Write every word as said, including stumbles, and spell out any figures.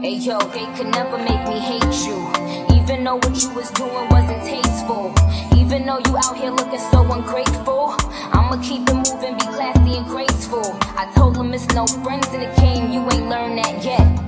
Hey yo, they could never make me hate you, even though what you was doing wasn't tasteful. Even though you out here looking so ungrateful, I'ma keep it moving, be classy and graceful. I told them it's no friends in the game, you ain't learned that yet.